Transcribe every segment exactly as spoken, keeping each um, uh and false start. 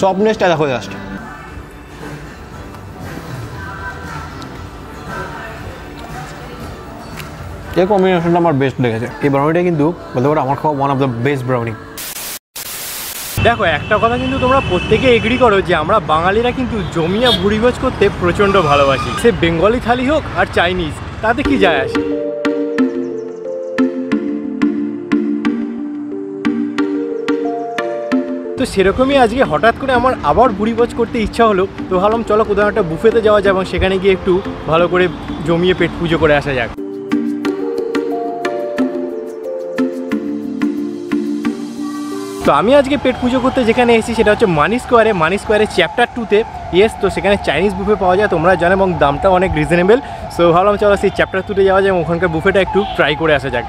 সফটনেসটা দেখো জাস্ট। এই কম্বিনেশনটা আমার বেস্ট লেগেছে। এই ব্রাউনিটা কিন্তু বলতে পারো আমার খাওয়া one of the best brownie. দেখো একটা কথা কিন্তু তোমরা প্রত্যেকে এগ্রি করো যে আমরা বাঙালিরা কিন্তু জমিয়া ভুড়িভোজ করতে প্রচণ্ড ভালোবাসি, সে বেঙ্গলি থালি হোক আর চাইনিজ, তাতে কি যায় আসে। তো সেরকমই আজকে হঠাৎ করে আমার আবার ভুড়িভোজ করতে ইচ্ছা হলো, তো ভাবলাম চলো কোথাও একটা বুফেতে যাওয়া যায় এবং সেখানে গিয়ে একটু ভালো করে জমিয়ে পেট পুজো করে আসা যাক। তো আমি আজকে পেট পুজো করতে যেখানে এসেছি সেটা হচ্ছে মানি স্কোয়ারে, মানি স্কোয়ারে চ্যাপ্টার টুতে। ইয়েস, তো সেখানে চাইনিজ বুফে পাওয়া যায় তোমরা জানো, এবং দামটা অনেক রিজনেবল। সো ভাবলাম চলো সেই চ্যাপ্টার টুতে যাওয়া যায় এবং ওখানকার বুফেটা একটু ট্রাই করে আসা যাক।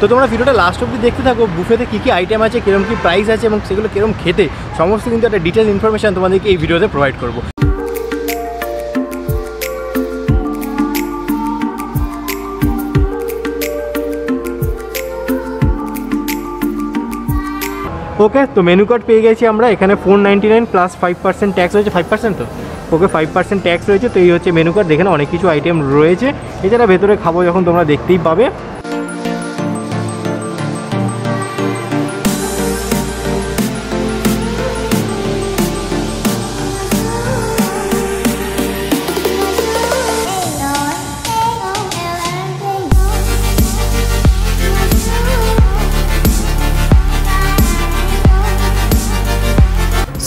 তো তোমরা ভিডিওটা লাস্ট অবধি দেখতে থাকো, বুফেতে কী কী আইটেম আছে, কীরকম কী প্রাইস আছে এবং সেগুলো কীরকম খেতে, সমস্ত কিন্তু একটা ডিটেল ইনফরমেশান তোমাদেরকে এই ভিডিওতে প্রোভাইড করবো। ওকে, তো মেনু কার্ড পেয়ে গেছি আমরা। এখানে four ninety nine plus five percent tax রয়েছে। ফাইভ পার্সেন্ট তো ওকে, ফাইভ পার্সেন্ট ট্যাক্স রয়েছে। তো এই হচ্ছে মেনু কার্ড, এখানে অনেক কিছু আইটেম রয়েছে। এছাড়া ভেতরে খাবো যখন তোমরা দেখতেই পাবে।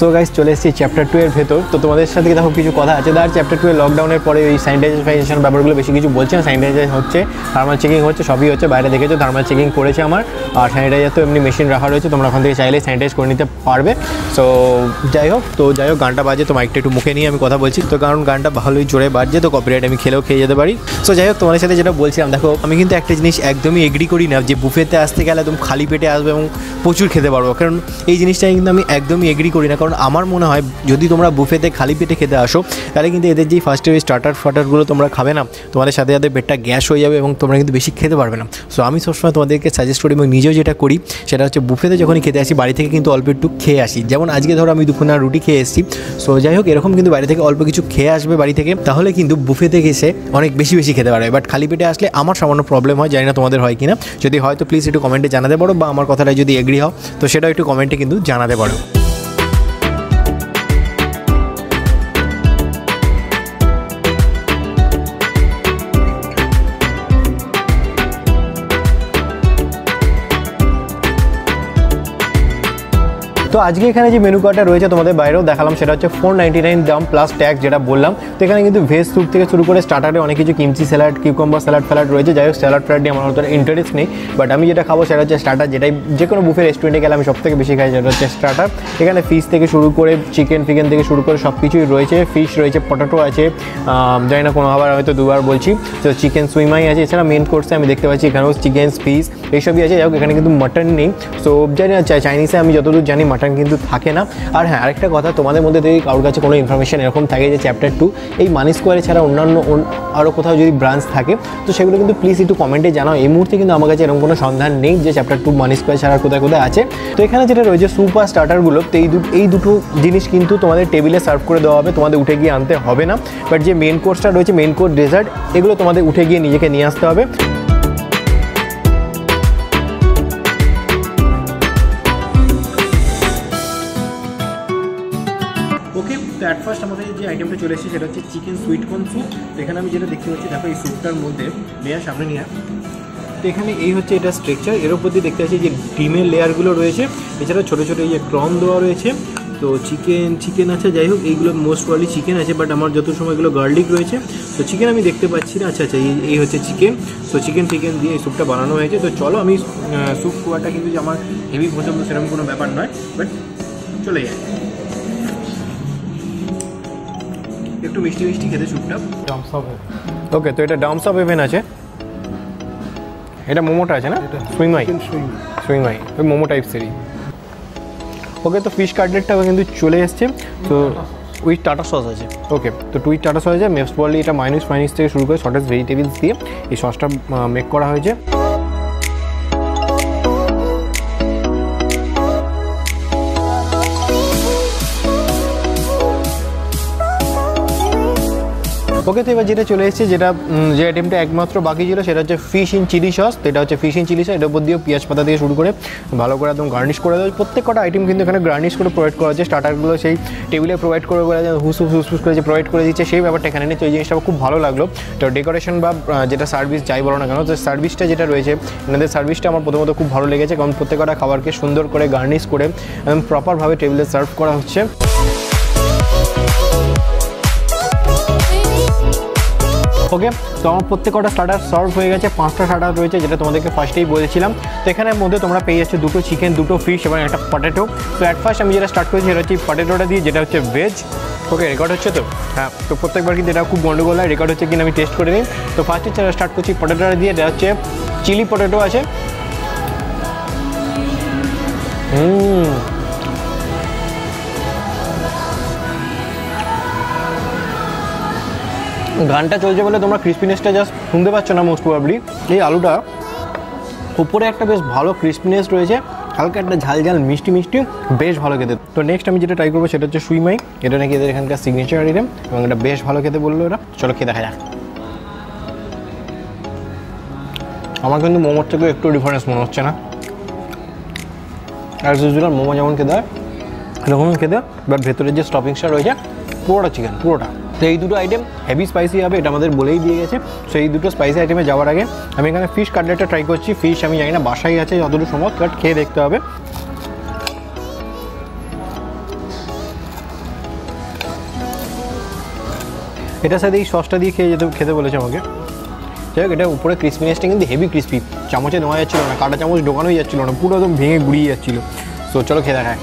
সো গাইস চলে এসেছি চ্যাপ্টার টু এর ভেতর। তো তোমাদের সাথে দেখো কিছু কথা আছে। তার চ্যাপ্টার টু এর লকডাউনের পরে ওই স্যানিটাইজেশন ব্যাপারগুলো বেশি কিছু বলছে না। স্যানিটাইজার হচ্ছে, থার্মাল চেকিং হচ্ছে, সবই হচ্ছে। বাইরে দেখেছো থার্মাল চেকিং করেছে আমার। আর স্যানিটাইজার তো এমনি মেশিন রাখা রয়েছে, তোমরা ওখান থেকে চাইলে স্যানিটাইজ করে নিতে পারবে। সো যাই হোক, তো যাই হোক গানটা বাজে, তো মাইকটা একটু মুখে নিয়ে আমি কথা বলছি, তো কারণ গানটা ভালোই জোরে বাজছে, তো কপিরাইট আমি খেলেও খেয়ে যেতে পারি। সো যাই হোক, তোমাদের সাথে যেটা বলছিলাম, দেখো আমি কিন্তু একটা জিনিস একদমই এগ্রি করি না যে বুফেতে আসতে গেলে একদম খালি পেটে আসবে এবং প্রচুর খেতে পারবো, কারণ এই জিনিসটাই কিন্তু আমি একদমই এগ্রি করি না। আমার মনে হয় যদি তোমরা বুফেতে খালি পেটে খেতে আসো তাহলে কিন্তু এদের যে ফার্স্টে ওই স্টার্টার ফার্টারগুলো তোমরা খাবে না, তোমাদের সাথে সাথে পেটটা গ্যাস হয়ে যাবে এবং তোমরা কিন্তু বেশি খেতে পারবে না। সো আমি সবসময় তোমাদেরকে সাজেস্ট করি এবং নিজেও যেটা করি সেটা হচ্ছে বুফেতে যখনই খেতে আসি বাড়ি থেকে কিন্তু অল্প একটু খেয়ে আসি। যেমন আজকে ধরো আমি দুপুরে রুটি খেয়ে এসেছি। সো যাই হোক, এরকম কিন্তু বাড়ি থেকে অল্প কিছু খেয়ে আসবে বাড়ি থেকে, তাহলে কিন্তু বুফেতে এসে অনেক বেশি বেশি খেতে পারবে। বাট খালি পেটে আসলে আমার সামান্য প্রবলেম হয়, জানি না তোমাদের হয় কিনা। যদি হয় তো প্লিজ একটু কমেন্টে জানাতে পারো, বা আমার কথাটা যদি এগ্রি হও তো সেটাও একটু কমেন্টে কিন্তু জানাতে পারো। তো আজকে এখানে যে মেনু কার্ডটা রয়েছে তোমাদের বাইরেও দেখালাম, সেটা হচ্ছে ফোর নাইনটি নাইন দাম প্লাস ট্যাক্স যেটা বললাম। তো এখানে কিন্তু ভেজ স্যুপ থেকে শুরু করে স্টার্টারে অনেক কিছু কিমচি স্যালাড, কিউকাম্বার স্যালাড ফ্যালাড রয়েছে। যাই হোক স্যালাড ফ্যালাড নিয়ে আমার অত ইন্টারেস্ট নেই, বাট আমি যেটা খাবো সেটা হচ্ছে স্টার্টার, যেটাই যে কোনো বুফে রেস্টুরেন্টে গেলে আমি সবথেকে বেশি খাই, যেটা হচ্ছে স্টার্টার। এখানে ফিশ থেকে শুরু করে চিকেন ফিকেন থেকে শুরু করে সব কিছুই রয়েছে। ফিশ রয়েছে, পটাটো আছে, জানি না কোনো আবার হয়তো দুবার বলছি, তো চিকেন সুইমাই আছে। এছাড়া মেন কোর্সে আমি দেখতে পাচ্ছি এখানেও চিকেন ফিশ এইসবই আছে। যাই হোক এখানে কিন্তু মটন নেই। সো জানি না চাইনিজে আমি যতদূর জানি মটন কিন্তু থাকে না। আর হ্যাঁ, আরেকটা কথা, তোমাদের মধ্যে যদি কারোর কাছে কোনো ইনফরমেশন এরকম থাকে যে চ্যাপ্টার টু এই মানি স্কোয়ারে ছাড়া অন্যান্য আরও কোথাও যদি ব্রাঞ্চ থাকে তো সেগুলো কিন্তু প্লিজ একটু কমেন্টে জানাও। এই মুহূর্তে কিন্তু আমার কাছে এরকম কোনো সন্ধান নেই যে চ্যাপ্টার টু মানি স্কোয়ার ছাড়া কোথায় কোথায় আছে। তো এখানে যেটা রয়েছে স্যুপ আর স্টার্টারগুলো, তো এই দু এই দুটো জিনিস কিন্তু তোমাদের টেবিলে সার্ভ করে দেওয়া হবে, তোমাদের উঠে গিয়ে আনতে হবে না। বাট যে মেন কোর্সটা রয়েছে, মেন কোর্স ডেজার্ট, এগুলো তোমাদের উঠে গিয়ে নিজেকে নিয়ে আসতে হবে। তো অ্যাট ফার্স্ট আমাদের যে আইটেমটা চলে এসেছে সেটা হচ্ছে চিকেন সুইট কর্ন স্যুপ। তো এখানে আমি যেটা দেখতে পাচ্ছি, দেখো এই স্যুপটার মধ্যে লেয়ার, সামনে নিয়ে, তো এখানে এই হচ্ছে এটা স্ট্রাকচার। এর উপর দিয়ে দেখতে পাচ্ছি যে ডিমের লেয়ারগুলো রয়েছে, এছাড়া ছোটো ছোটো এই যে ক্রম দেওয়া রয়েছে। তো চিকেন চিকেন আছে, যাই হোক এইগুলো মোস্ট প্রবাবলি চিকেন আছে, বাট আমার যত সময় এগুলো গার্লিক রয়েছে। তো চিকেন আমি দেখতে পাচ্ছি না। আচ্ছা আচ্ছা, এই হচ্ছে চিকেন। তো চিকেন টিকেন দিয়ে এই স্যুপটা বানানো হয়েছে। তো চলো আমি স্যুপ খাওয়াটা কিন্তু আমার হেভি পছন্দ সেরকম কোনো ব্যাপার নয়, বাট চলে যায় একটু মিষ্টি মিষ্টি খেতে স্যুপটা। Thumbs up, okay. তো এটা ডাম্পস আপ এভেন আছে, এটা মোমোটা আছে না, সুইমাই সুইমাই ওই মোমো টাইপ সেরি। ওকে, তো ফিশ কাটলেটটাও কিন্তু চলে এসছে। তো उइथ टाटा सस आज ओके तो उइथ टाटा सस आज मेप्स बॉल ये माइनस माइनस से शुरू कर शॉर्टेज वेजिटेबल्स दिए ये ससटा मेक करा हुए है। ओके तो ये चले जो आइटेम एकमात्र बाकी से फिश इन चिली सस तो हे फिश इन चिली सस ऊपर दिए पिंयाज पाता दिए शुरू कर भालो कर एकदम गार्निश कर दे प्रत्येक आइटेम क्योंकि एखाने गार्निश कर प्रोवाइड करा है स्टार्टारगुलो से टेबिले प्रोवाइड कर हुस हुस हुस कर प्रोवाइड कर दीजिए से ব্যাপারটা এখানে নেই। तो ये जिनिसटा खूब भालो लागलो। तो डेकोरेशन जो सार्विस जाई बोलो ना केन तो सार्विसटा जेटा रही है इनके सार्विसटा हमारे प्रथमत खूब भालो लेगेছে कारण प्रत्येकটা খাবার के सुंदर कर गार्निश कर प्रपार भावे टेबिले सार्व करा হচ্ছে। ओके तो हमारे प्रत्येक स्टार्टर सर्व हो गए पाँचटा स्टार्टर रही है जो तुम्हारे फार्स्टे बोले तो एखे मध्य तुम्हारा पे जा दुटो चिकेन दुटो फिश और एक पटेटो। तो एट फार्स्ट हमें जो स्टार्ट कर पटेटोटा दिए जो हे वेज ओके रेकर्ड हो तो हाँ तो प्रत्येक बार क्योंकि खूब गंडगोल है रेकर्ड हो कि टेस्ट कर नहीं। तो फार्स्ट स्टार्ट कर पटेटोटा दिए जो हे चिली पटेटो आज घानटा चलते बोले तुम्हारा क्रिस्पिनेसटा जस्ट सुनते पाच ना मोस्ट प्रबलि आलूटा ऊपर एक बेस भलो क्रिस्पिनेस रही है हल्का एक झाल झाल मिष्टि मिष्टि बेस भलो खेते। तो नेक्स्ट हमें जो ट्राई करब से सुई माई ये ना कि एखानकार सिगनेचार आइटेम और ये बेस भलो खेते बोलो चलो खे देखा जाए हमारे क्योंकि मोमोर थे एक डिफारेंस मन होना एज यूजुअल मोमो जमन खेते हैं एरकम खेते बाट भेतरे जो स्टफिंगटा रही है पुरोटा चिकेन पुरोटा तो ये दुटो आइटेम हेवी स्पाइसी है ये बोले ही दिए गए। तो ये दुटो स्पाइसी आइटेमे जावर आगे हमें एखाने फिश काटलेट ट्राई कर फिश हमें जानी ना बासाई आछे यतटुकु समय काट खेये देखते होबे। एटार साथे ससटा दिए खेये जेते खेते बोलेछे आमाके जाक एटा उपरे क्रिस्पिनेसटा किन्तु हेवी क्रिस्पी चामचे नोया जाच्छिलो ना काटा चामच ढोकानोई जाच्छिलो ना पुरो एकदम भेंगे गुड़िये जाच्छिलो। सो चलो खेये देखा जाक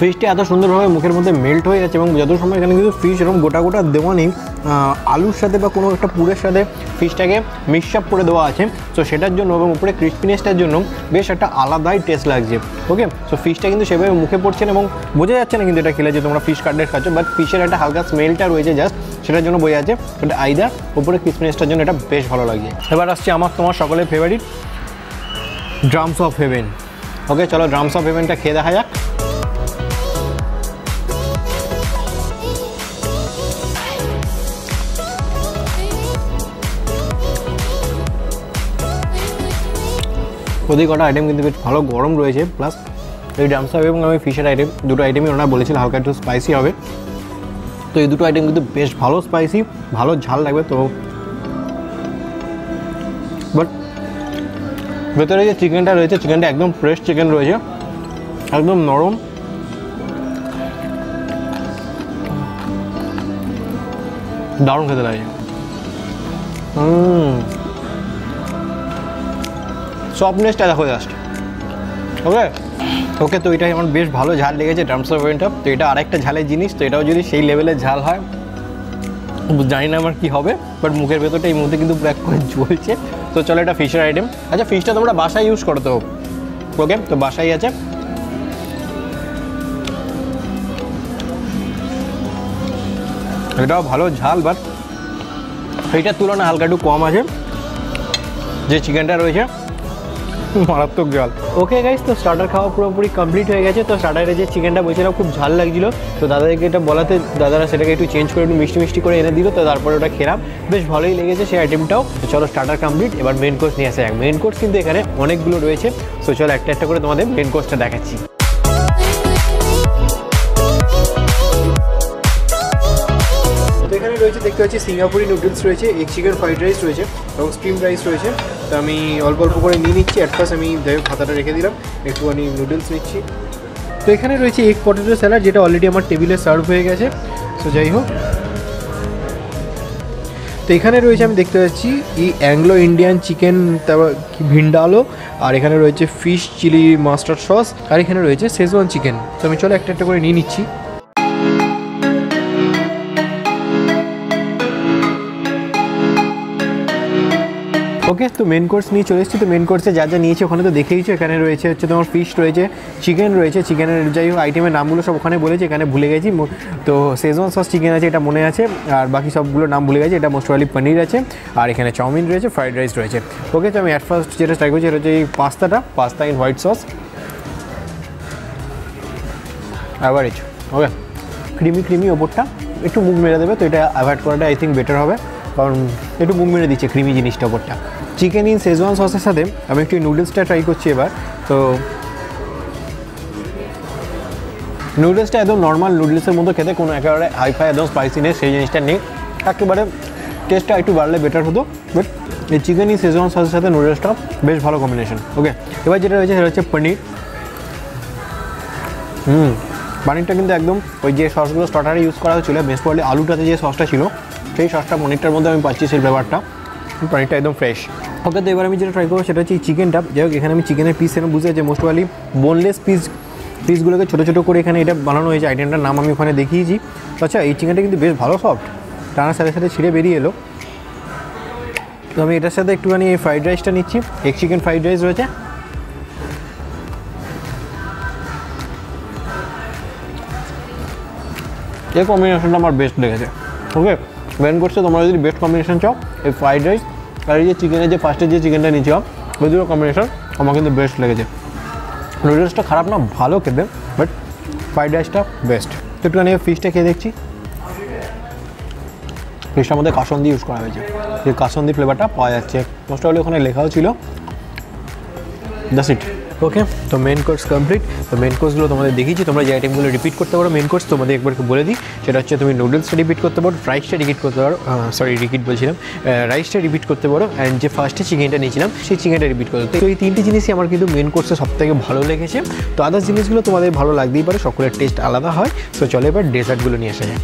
फिशटी एत सुंदर भाव मुखर मध्य मेल्ट हो जाए जो समय क्योंकि फिश एरम गोटा गोटा देवा नहीं आलूर साथे को पुरे साथे फिशटा के मिक्सअप कर देवा आछे तो सेटार जो ऊपर क्रिस्पिनेसटार जो बेश एक आलादाई टेस्ट लागे। ओके सो फिशटा क्योंकि सेभावे मुखे पड़छे ना बोझा जाच्छे ना क्योंकि एटा खेले तुम्हारा फिश काटलेट खाच्छ बाट फिशेर एक हल्का स्मेलटा रही है जस्ट সেটার জন্য বই আছে বাট আইদার ऊपर क्रिस्पिनेसटार जो बेश भालो लागे। एबार आसछे आमार तोमार सकलेर favourite drums of heaven. Okay चलो ड्राम्स अफ हेभेनटा खेये देखा जाक। प्रति कटा आइटेम क्योंकि बेस भलो गरम रही है प्लस ये ड्राम्स और फिशर आइटेम दुटो आइटेम ही ओनारा हल्का एक स्पाइसी है तो ये दुटो आइटेम क्योंकि बेस भलो स्पाइसी भलो झाल लागे तो बाट भेतरे जो चिकेनटा रही है चिकेन एकदम फ्रेश चिकेन रही है एकदम नरम दारुण खेते लगे सफ्टनेसटा देखो जस्ट ओके ओके तो ये बेस भलो झाल लेगे ड्राम्स अफ हेभेन तो ये आरेकटा झाले जिनिस तो एटाओ जोदि सेई लेवेले झाल हय जानि ना आमार कि होबे बाट मुखेर भेतरटा एई मुहूर्ते किन्तु ब्लैक करे चलछे। तो चलो एटा फिशेर आइटेम अच्छा फिशटा तोमरा बासाय यूज करो तो ओके तो बासाय आछे एटाओ भलो झाल बाट एटार तुलनाय हालका एकटु कम आछे जे चिकेनटा रयेछे मारात्मक झाल। ओके गाइस तो स्टार्टर खावा पुरोपुरी कमप्लीट हो गए। तो स्टार्टारे जो चिकेनटा बोलছিলাম खूब झाल লাগছিল तो दादाকে এটা বলাতে দাদারা সেটাকে একটু চেঞ্জ করে একটু মিষ্টি মিষ্টি করে এনে দিল। তো তারপরে ওটা খেলাম বেশ ভালোই লেগেছে সেই আইটেমটাও। চলো স্টার্টার কমপ্লিট এবার মেইন কোর্স নিয়ে আসা যাক। মেইন কোর্স কিন্তু এখানে অনেকগুলো রয়েছে সো চলো একটা একটা করে তোমাদের মেইন কোর্সটা দেখাচ্ছি। रही है देखते सिंगापुरी नूडल्स रही है एक चिकन फ्राइड राइस रही है और स्टीम राइस रही है तो हमें अल्प अल्प कर नहीं निचि एट फार्स हमें जैक खाताटा रेखे दिल एकटूखानी नूडल्स निचि। तो ये रही है एक पटेटो सैलाड जो अलरेडी हमारे टेबिले सार्व हो गए सो जो तो ये रही है हमें देखते पासी एंग्लो इंडियन चिकेन भिंडालो और ये रही है फिश चिली मस्टार्ड सस और ये रही है शेजवान चिकेन। तो हमें चलो एक एक नहीं निचि ओके तो मेन कोर्स नहीं चले तो मेन कोर्से जा जा নিয়েছি ওখানে তো দেখেইছো এখানে রয়েছে হচ্ছে তোমার ফিশ রয়েছে চিকেন রয়েছে চিকেনের যাই হোক আইটেমের নামগুলো সব ওখানে বলেছে এখানে ভুলে গেছি তো সেজওয়ান সস চিকেন আছে এটা মনে আছে আর বাকি সবগুলো নাম ভুলে গেছি এটা মোস্ট প্রবাবলি পনির আছে আর এখানে চাউমিন রয়েছে ফ্রাইড রাইস রয়েছে ওকে তো আমি এট ফার্স্ট যেটা ট্রাই করছি এটা হচ্ছে এই পাস্তাটা pasta in white sauce average okay creamy creamy ওপরটা একটু মুখ মেরে দেবে তো এটা অ্যাভয়েড করাটা আই থিঙ্ক বেটার হবে কারণ একটু মুখ মেরে দিচ্ছে ক্রিমি জিনিসটা ওপরটা चिकेन इन शेजवान ससर साथे आमी एकटु नुडल्सटा ट्राई करछि एबार तो नुडल्सटा एकदम नर्माल नुडल्सर मतो खेते कोनो एकेबारे हाई फाई एकदम स्पाइसी नेई सेई जिनिसटा नेई एकेबारे टेस्टटा एकटु बाड़ले बेटार हतो बट ए चिकेन इन शेजवान ससर साथे नुडल्सटा बेश भालो कम्बिनेशन ओके एबार जेटा रयेछे सेटा हच्छे पनीर हम्म पनीरटा किन्तु एकदम ओई जे ससगुलो स्टार्टारे यूज करा हयेछिलो बेश भालो आलुटाते जे ससटा छिलो सेई ससटा पनीरटार मধ্যে आमी पाচ্ছি সেই ব্যাপারটা पनीरटा एकदम फ्रेश ओके तो एबारे जो ट्राई करो से चिकेन जैक एखे चिकेन पिस एने बुझे मोस्ट प्रबाबली बोनलेस पिस पिसगुलो के छोटो छोटो को बनाना है आइटेमटार नाम हमें ओखाने देखिए अच्छा ये चिकेनटा किन्तु बेश भालो सफ्ट टानार साथे साथे छिड़े बेरिये एलो तो हमें एटार साथे एकटुखानी फ्राइड राइसटा निच्छि एग चिकेन फ्राइड राइस रयेछे ये कम्बिनेशनटा आमार बेस्ट लेगेछे ओके मेन कोर्से तोमरा जोदि बेस्ट कम्बिनेशन चाओ ए फ्राइड राइस और ये चिकेन फार्ष्टे जो चिकेनटा नहीं कम्बिनेशन हमारे क्योंकि बेस्ट लेगे नुडल्सटा खराब ना भलो खेते बट फ्राइड राइसटा बेस्ट तो एकटूखानी फिशटा खेये देखी फिशटार मध्य कासुंदी यूज करा कासुंदी फ्लेवरटा पावा जाच्छे मोस्ट प्रबाबली ओखाने लेखाओ छिलो दैट्स इट ओके तो मेन कोर्स कमप्लीट तो मेन कोर्सगुलो तुम्हारे देखिए तुम्हारा जो आइटेमगुलो रिपीट करते पारो मेन कोर्स तुम्हें एक बार बोले दी सेटा होच्छे तुम नुडल्स रिपीट करते पारो राइसटा रिपीट करते पारो सरि रिपीट बोलछिलाम राइसटा रिपीट करते पारो एंड जो फार्स्टे चिकेनटा नियेछिलाम सेई चिकेनटा रिपीट करते तो ये तीनटे जिनिसई आमार किन्तु मेन कोर्से सबथेके भालो लेगेछे तो अदार्स जिनिसगुलो तुम्हारे भालो लागतेई पारे सकलेर टेस्ट आलादा हय सो चलो एबार डेजार्टगुलो निये आसा जाक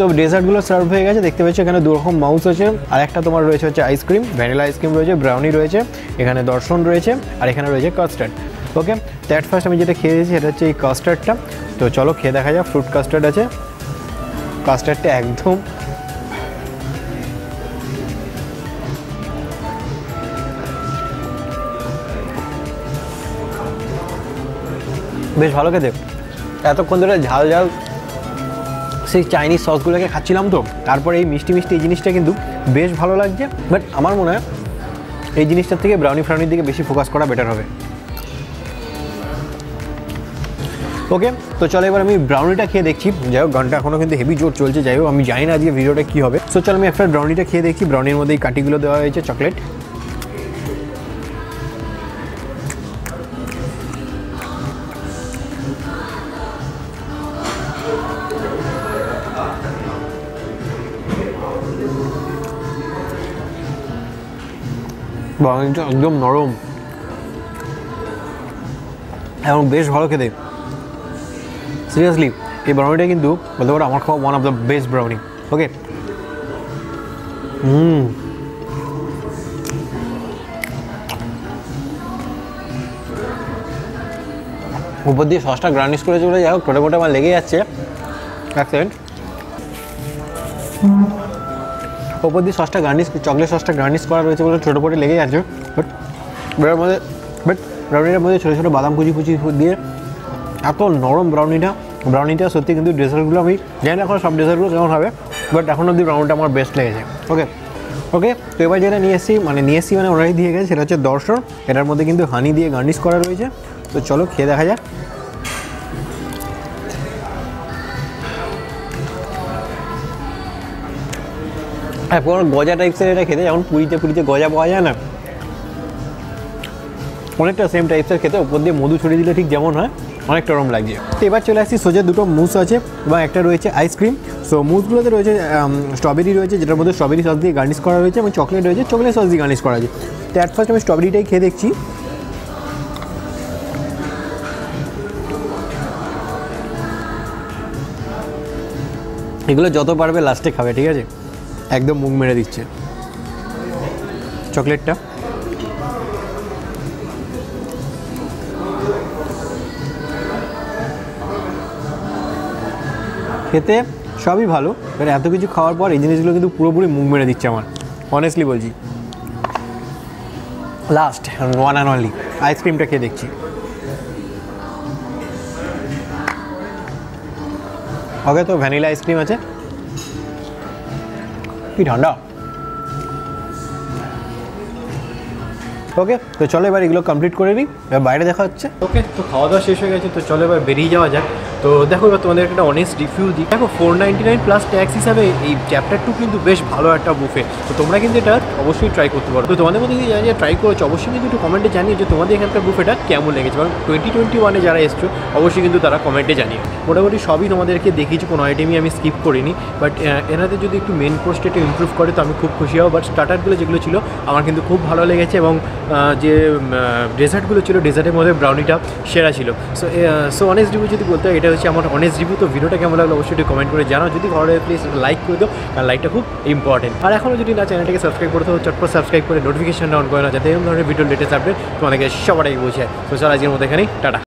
तो डेजार्टगुलो सार्व हो गए देखते पाच्छो दो रकम माउस आछे आर एकटा तोमार रयेछे हच्छे आइसक्रीम भ्यानिला आइसक्रीम रयेछे ब्राउनी रयेछे एखाने दर्शन रयेछे और एखाने रयेछे कास्टार्ड ओके तो एट फार्स्ट आमि जेटा खेयेछि सेटा हच्छे एई कास्टार्डटा तो चलो खेये देखा जाक फ्रूट कास्टार्ड आछे कास्टार्डटा एकदम बेश भालो खेते एतक्षण धरे झाल झाल से चाइनीज ससगुलो के खाচ্ছিলাম तो তারপরে এই মিষ্টি মিষ্টি এই জিনিসটা কিন্তু বেশ ভালো লাগছে বাট আমার মনে হয় এই জিনিসটার থেকে ব্রাউনি ফ্রাউনির দিকে বেশি ফোকাস করা বেটার হবে ওকে তো চলো এবার আমি ব্রাউনিটা খেয়ে দেখি যাই হোক ঘন্টা এখনো কিন্তু হেভি জোর চলছে যাই হোক আমি জানি না আজকে ভিডিওটা কি হবে সো চলো আমি একটা ব্রাউনিটা খেয়ে দেখি ব্রাউনির মধ্যে এই কাটিগুলো দেওয়া হয়েছে চকলেট ব্রাউনিটা एकदम नरम এবং বেশ ভালো খেতে সিরিয়াসলি এই ব্রাউনিটা কিন্তু বলতে পারো আমার খাওয়া one of the best brownie okay hmm উপর দিয়ে সসটা গার্নিশ করে চলে যাও টোটা টোটা আমার লেগে যাচ্ছে এক সেকেন্ড ऊपर दिए ससटा गार्निश चकलेट ससटा गार्निश करा रही है छोटो पटे लेगे जाट ब्राउनिटार मध्य बट ब्राउनिटार मध्य छोटो छोटो बादाम कुचि कुचि दिए एत नरम ब्राउनिटा ब्राउनिटा सत्यि क्योंकि डेजार्टगुलो हमें जानी एखोन सब डेजार्टगुलो केमन होबे बट एखोन अब्दि ब्राउनिटा आमार बेस्ट लेगेछे ओके ओके तो एबार जेटा निये एसेछि माने निये एसेछि माने ओनाराई दिए गेछे सेटा होच्छे दर्शन एटार मध्य किन्तु हानि दिए गार्निश करा रयेछे तो चलो खेये देखा जाक एखन गजा टाइप्सের खेते जेमन पुरीते पुरीते गजा पावा जाय ना अनेकटा सेम टाइप्सের खेते ऊपर दिए मधु छड़िए दिले ठीक जेमन हय अनेक नरम लागे तो एबार चले आसि सोजा दुटो मुस आछे एबं एकटा रयेछे आइसक्रीम सो मुसगुलोते रयेछे स्ट्रबेरी रयेछे जेटार मध्य स्ट्रबेरी सस दिए गार्निश करा रयेछे एबं चकलेट रयेछे चकलेट सस दिए गार्निश करा आछे तो एट फार्स्ट आमि स्ट्रबेरिटाई खेये देखछि एगुलो जत पारबे लास्टे खाबे ठीक आछे एकदम मुख मेरे दिच्छे। চকলেটটা। খেতে সবই ভালো, মানে এত কিছু খাওয়ার পর এই জিনিসগুলো কিন্তু পুরোপুরি মুখ মেরে দিচ্ছে আমার, অনেস্টলি বলছি। লাস্ট ওয়ান অ্যান্ড অনলি আইসক্রিমটা খেয়ে দেখছি। ওকে, তো ভ্যানিলা আইসক্রিম আছে, কি ঠান্ডা। ওকে, তো চলো এবার এগুলো কমপ্লিট করে নিই, এবার বাইরে দেখা হচ্ছে। ওকে, তো খাওয়া দাওয়া শেষ হয়ে গেছে, তো চলো এবার বেরিয়ে যাওয়া যাক। তো দেখো এবার তোমাদের একটা অনেস্ট রিভিউ দিই। দেখো four ninety nine plus tax হিসাবে এই চ্যাপ্টার টু কিন্তু বেশ ভালো একটা বুফে, তো তোমরা কিন্তু এটা অবশ্যই ট্রাই করতে পারো। তো তোমাদের মধ্যে যদি জানিয়ে ট্রাই করেছো অবশ্যই কিন্তু একটু কমেন্টে জানিয়ে যে তোমাদের এখানকার বুফেটা কেমন লেগেছে, কারণ টোয়েন্টি টোয়েন্টি ওয়ানে যারা এসছো অবশ্যই কিন্তু তারা কমেন্টে জানিয়ে। মোটামুটি সবই তোমাদেরকে দেখিয়েছি, কোনো আইটেমই আমি স্কিপ করিনি, বাট এনাদের যদি একটু মেন কোর্সটা একটু ইমপ্রুভ করে তো আমি খুব খুশি হব। বাট স্টার্টারগুলো যেগুলো ছিল আমার কিন্তু খুব ভালো লেগেছে, এবং যে ডেজার্টগুলো ছিল ডেজার্টের মধ্যে ব্রাউনিটা সেরা ছিল। সো সো অনেস্ট রিভিউ যদি বলতে হয় এটা হচ্ছে আমার অনেস্ট রিভিউ। তো ভিডিওটা কেমন লাগলো অবশ্যই একটু কমেন্ট করে জানাও, যদি ভালো লাগে প্লিজ লাইক করে দাও, কারণ লাইকটা খুব ইম্পর্টেন্ট। আর এখনও যদি না চ্যানেলটাকে সাবস্ক্রাইব করতে হবে চটপট সাবস্ক্রাইব করে নোটিফিকেশানটা অন করে না, যাতে এরকম ধরনের ভিডিও লেটেস্ট আপডেট তোমাদেরকে সবারই বোঝায়। তো চল আজকের মধ্যে এখানেই, টাটা।